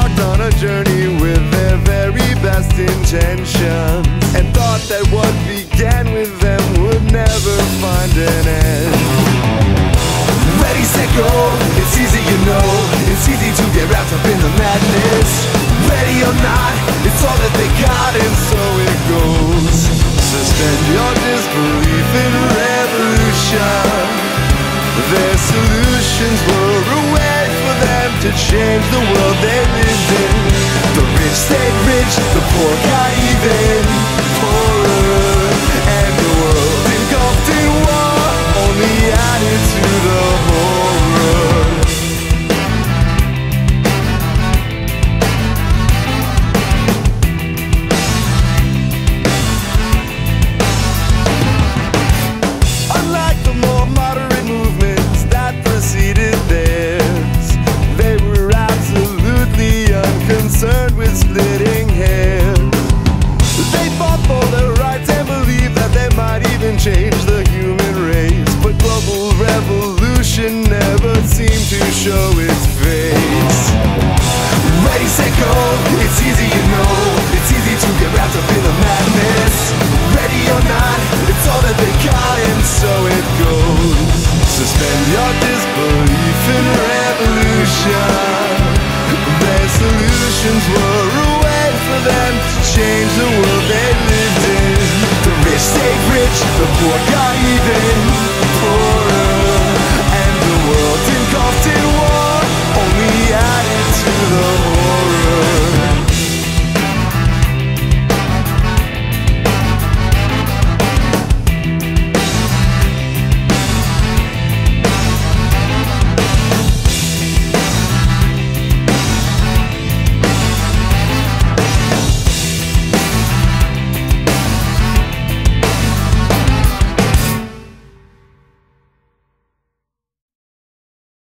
embarked on a journey with their very best intentions, and thought that what began with them would never find an end. Ready, set, go, it's easy, you know. It's easy to get wrapped up in the madness. Ready or not, it's all that they got, and so it goes. Suspend your disbelief in revolution. Their solutions were a way for them to change the world they lived in. The rich stayed rich, the poor got even poorer, and the world engulfed in war only added to the horror. Change the human race, but global revolution never seemed to show its face. Ready, set, go, it's easy, you know. It's easy to get wrapped up in the madness. Ready or not, it's all that they got, and so it goes. Suspend your disbelief in revolution. Their solutions were a way for them to change the world they lived in. The rich stayed rich, the poor got even.